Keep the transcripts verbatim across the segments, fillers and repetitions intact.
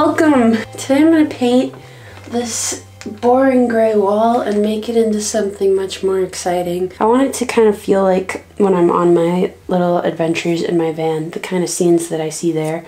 Welcome! Today I'm going to paint this boring gray wall and make it into something much more exciting. I want it to kind of feel like when I'm on my little adventures in my van, the kind of scenes that I see there.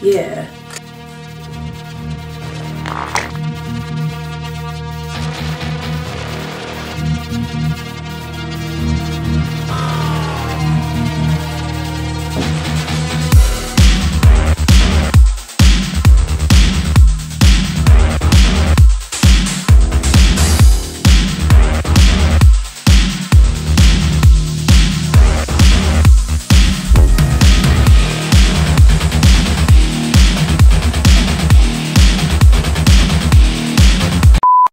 Yeah.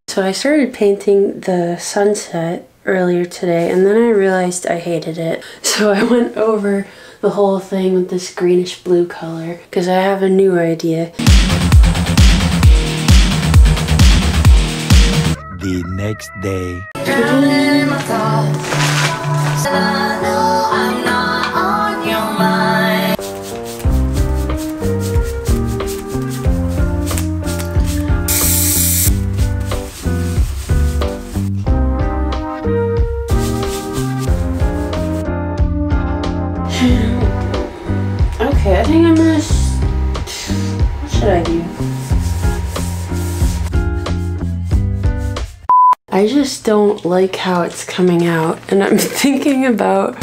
So I started painting the sunset earlier today and then I realized I hated it. So I went over the whole thing with this greenish blue color because I have a new idea. The next day. Drowning in my thoughts. I know I'm not on your mind. Okay, I think I'm gonna. What should I do? I just don't like how it's coming out, and I'm thinking about.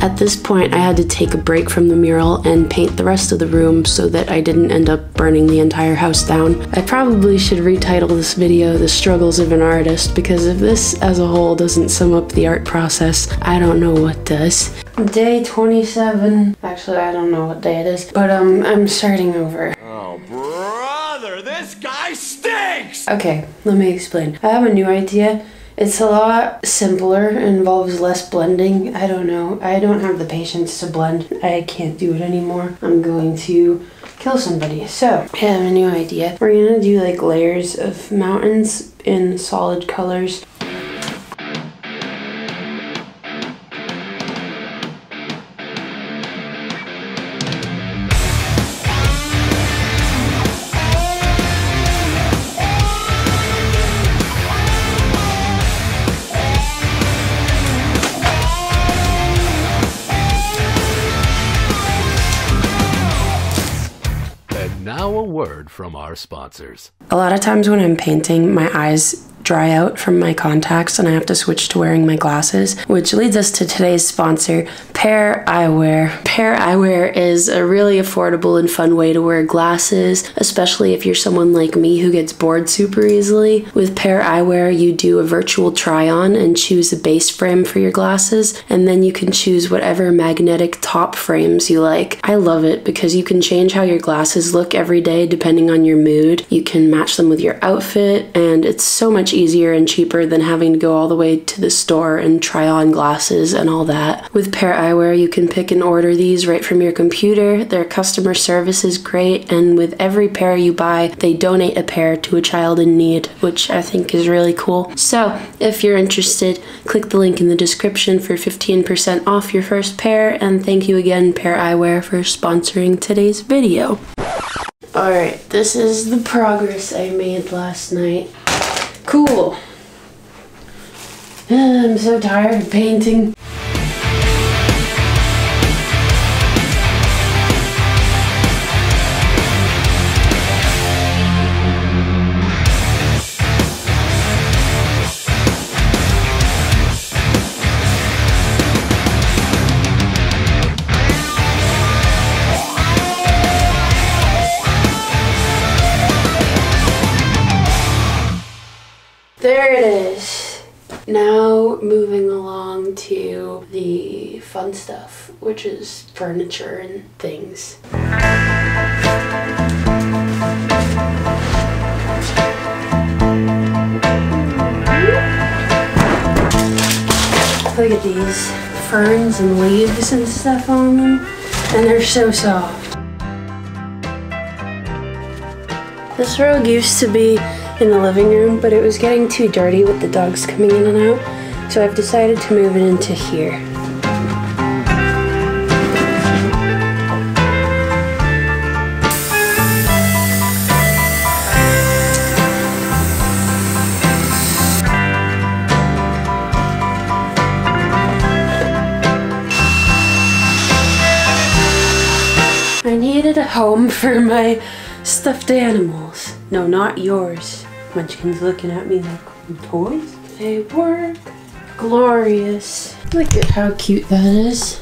At this point, I had to take a break from the mural and paint the rest of the room so that I didn't end up burning the entire house down. I probably should retitle this video The Struggles of an Artist, because if this as a whole doesn't sum up the art process, I don't know what does. Day twenty-seven. Actually, I don't know what day it is, but um, I'm starting over. Oh, brother, this guy stinks! Okay, let me explain. I have a new idea. It's a lot simpler, involves less blending. I don't know. I don't have the patience to blend. I can't do it anymore. I'm going to kill somebody. So, I have a new idea. We're gonna do like layers of mountains in solid colors. Now a word from our sponsors. A lot of times when I'm painting, my eyes dry out from my contacts and I have to switch to wearing my glasses, which leads us to today's sponsor, Pair Eyewear. Pair Eyewear is a really affordable and fun way to wear glasses, especially if you're someone like me who gets bored super easily. With Pair Eyewear, you do a virtual try-on and choose a base frame for your glasses, and then you can choose whatever magnetic top frames you like. I love it because you can change how your glasses look every day depending on your mood. You can match them with your outfit, and it's so much easier easier and cheaper than having to go all the way to the store and try on glasses and all that. With Pair Eyewear, you can pick and order these right from your computer. Their customer service is great, and with every pair you buy, they donate a pair to a child in need, which I think is really cool. So, if you're interested, click the link in the description for fifteen percent off your first pair, and thank you again, Pair Eyewear, for sponsoring today's video. Alright, this is the progress I made last night. Cool. I'm so tired of painting. There it is. Now moving along to the fun stuff, which is furniture and things. Look at these ferns and leaves and stuff on them, and they're so soft. This rug used to be in the living room, but it was getting too dirty with the dogs coming in and out, so I've decided to move it into here. provided a home for my stuffed animals. No, not yours. Munchkin's looking at me like toys. They work. Glorious. Look at how cute that is.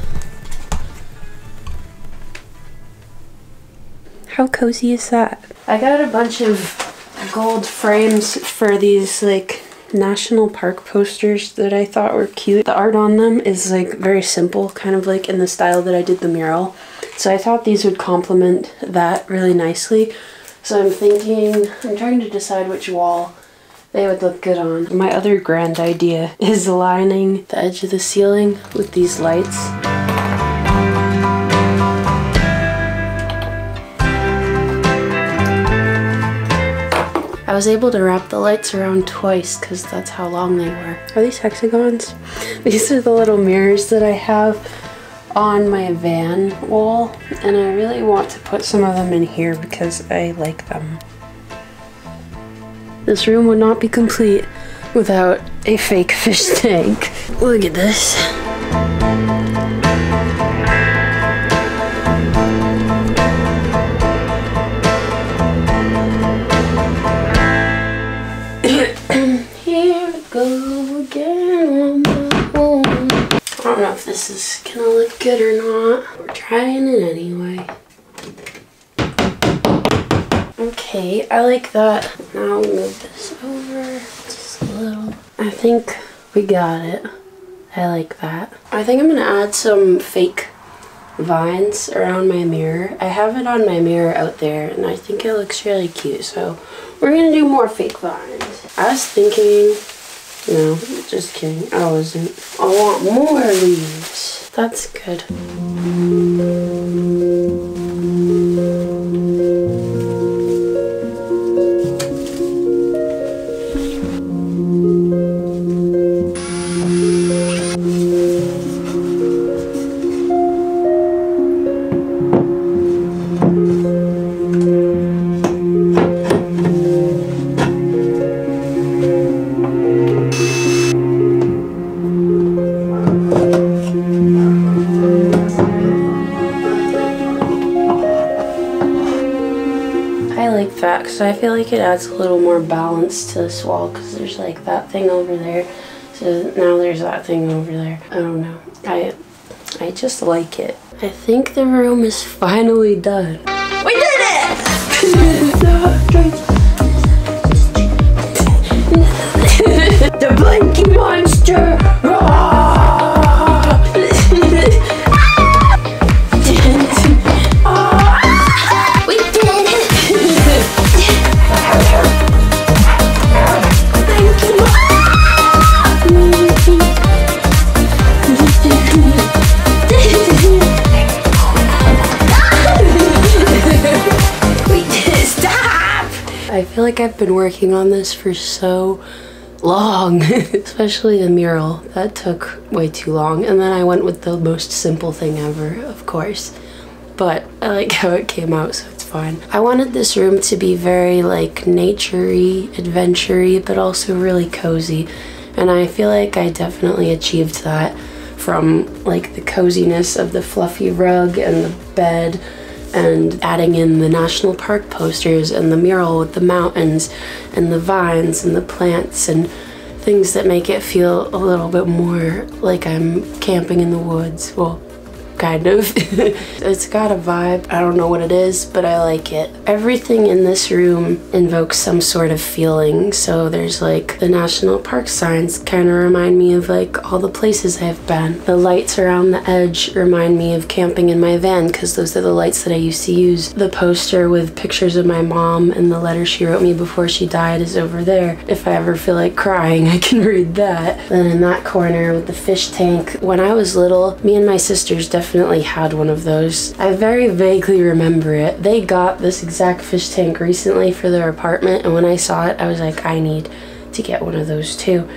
How cozy is that? I got a bunch of gold frames for these like national park posters that I thought were cute. The art on them is like very simple, kind of like in the style that I did the mural. So I thought these would complement that really nicely. So I'm thinking, I'm trying to decide which wall they would look good on. My other grand idea is lining the edge of the ceiling with these lights. I was able to wrap the lights around twice because that's how long they were. Are these hexagons? These are the little mirrors that I have on my van wall, and I really want to put some of them in here because I like them. This room would not be complete without a fake fish tank. Look at this. I don't know if this is gonna look good or not. We're trying it anyway. Okay, I like that. Now we'll move this over just a little. I think we got it. I like that. I think I'm gonna add some fake vines around my mirror. I have it on my mirror out there and I think it looks really cute. So we're gonna do more fake vines. I was thinking, no, just kidding. I wasn't. I want more leaves. That's good. So I feel like it adds a little more balance to this wall because there's like that thing over there, so now there's that thing over there. I don't know. I I just like it. I think the room is finally done. We did it! The blinky monster! I feel like I've been working on this for so long, especially the mural. That took way too long, and then I went with the most simple thing ever, of course. But I like how it came out, so it's fine. I wanted this room to be very like nature-y, adventure-y, but also really cozy, and I feel like I definitely achieved that from like the coziness of the fluffy rug and the bed, and adding in the national park posters and the mural with the mountains and the vines and the plants and things that make it feel a little bit more like I'm camping in the woods. Well, kind of. It's got a vibe. I don't know what it is, but I like it. Everything in this room invokes some sort of feeling. So there's like the national park signs kind of remind me of like all the places I've been. The lights around the edge remind me of camping in my van because those are the lights that I used to use. The poster with pictures of my mom and the letter she wrote me before she died is over there. If I ever feel like crying, I can read that. Then in that corner with the fish tank, when I was little, me and my sisters definitely Definitely had one of those. I very vaguely remember it. They got this exact fish tank recently for their apartment, and when I saw it I was like, I need to get one of those too.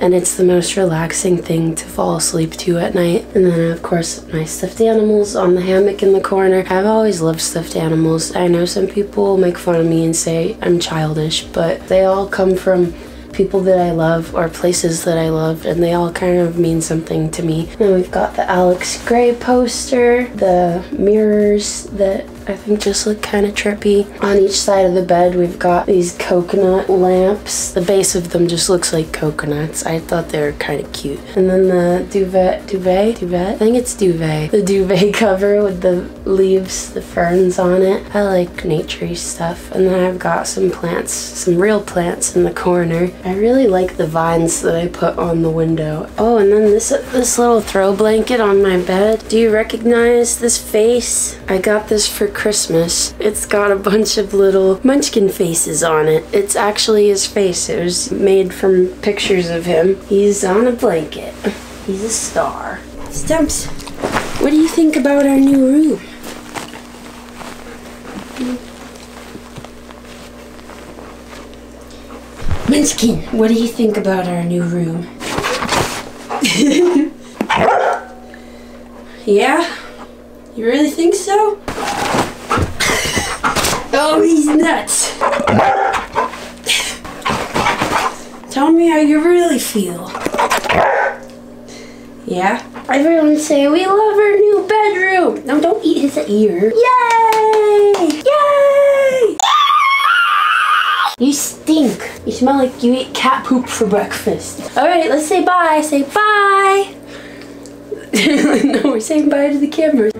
And it's the most relaxing thing to fall asleep to at night. And then of course my stuffed animals on the hammock in the corner. I've always loved stuffed animals. I know some people make fun of me and say I'm childish, but they all come from people that I love or places that I love, and they all kind of mean something to me. Then we've got the Alex Gray poster, the mirrors that I think just look kind of trippy. On each side of the bed we've got these coconut lamps. The base of them just looks like coconuts. I thought they were kind of cute. And then the duvet, duvet, duvet? I think it's duvet. The duvet cover with the leaves, the ferns on it. I like naturey stuff. And then I've got some plants, some real plants in the corner. I really like the vines that I put on the window. Oh, and then this this little throw blanket on my bed. Do you recognize this face? I got this for Christmas. It's got a bunch of little Munchkin faces on it. It's actually his face. It was made from pictures of him. He's on a blanket. He's a star. Stumps, what do you think about our new room? Munchkin, what do you think about our new room? Yeah? You really think so? Oh, he's nuts! Tell me how you really feel. Yeah? Everyone say, we love our new bedroom! No, don't eat his ear. Yay! Yay! You stink. You smell like you ate cat poop for breakfast. All right, let's say bye. Say bye. No, we're saying bye to the camera.